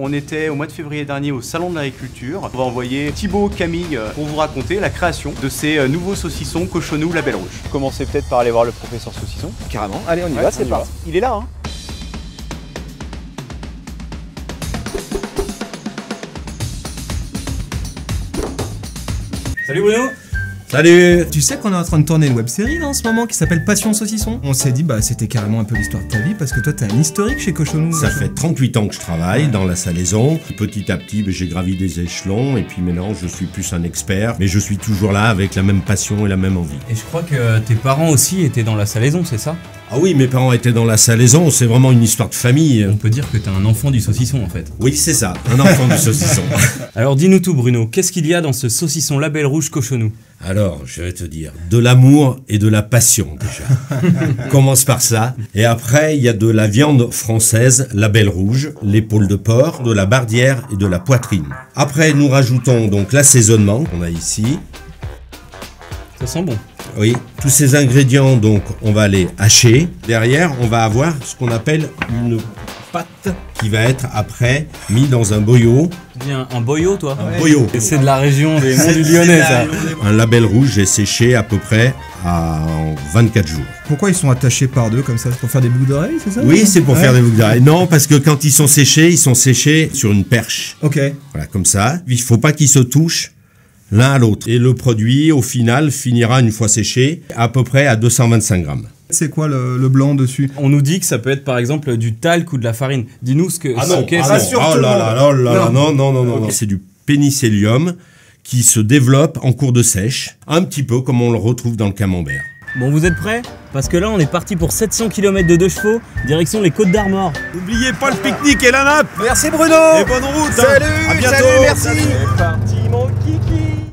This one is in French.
On était au mois de février dernier au salon de l'agriculture. On va envoyer Thibaut Camille pour vous raconter la création de ces nouveaux saucissons Cochonou Label Rouge. Commencez peut-être par aller voir le professeur Saucisson. Carrément, allez on y va, c'est parti. Il est là hein. Salut Bruno. Salut. Tu sais qu'on est en train de tourner une web-série là en ce moment qui s'appelle Passion Saucisson. On s'est dit bah c'était carrément un peu l'histoire de ta vie parce que toi t'as un historique chez Cochonou. Ça fait 38 ans que je travaille dans la salaison. Petit à petit j'ai gravi des échelons et puis maintenant je suis plus un expert. Mais je suis toujours là avec la même passion et la même envie. Et je crois que tes parents aussi étaient dans la salaison, c'est ça? Ah oui, mes parents étaient dans la salaison, c'est vraiment une histoire de famille. On peut dire que t'es un enfant du saucisson en fait. Oui c'est ça, un enfant du saucisson. Alors dis-nous tout Bruno, qu'est-ce qu'il y a dans ce saucisson Label Rouge Cochonou? Alors, je vais te dire, de l'amour et de la passion déjà. On commence par ça. Et après, il y a de la viande française, Label Rouge, l'épaule de porc, de la bardière et de la poitrine. Après, nous rajoutons donc l'assaisonnement qu'on a ici. Ça sent bon. Oui, tous ces ingrédients, donc, on va les hacher. Derrière, on va avoir ce qu'on appelle une pâte qui va être après mis dans un boyau. Tu dis un boyau toi? Un ouais. Boyau. C'est de la région des Monts du Lyonnais ça. Un Label Rouge est séché à peu près en 24 jours. Pourquoi ils sont attachés par deux comme ça? C'est pour faire des boucles d'oreilles c'est ça? Oui c'est pour faire des boucles d'oreilles. Non parce que quand ils sont séchés sur une perche. Ok. Voilà comme ça. Il faut pas qu'ils se touchent l'un à l'autre. Et le produit au final finira une fois séché à peu près à 225 grammes. C'est quoi le blanc dessus? On nous dit que ça peut être par exemple du talc ou de la farine. Dis-nous ce que c'est. Oh là là là, non. C'est du pénicillium qui se développe en cours de sèche, un petit peu comme on le retrouve dans le camembert. Bon, vous êtes prêts? Parce que là, on est parti pour 700 km de 2 chevaux, direction les Côtes-d'Armor. N'oubliez pas le pique-nique et la nappe. Merci Bruno. Et bonne route. Salut, hein. À bientôt. Salut, merci. C'est parti mon kiki.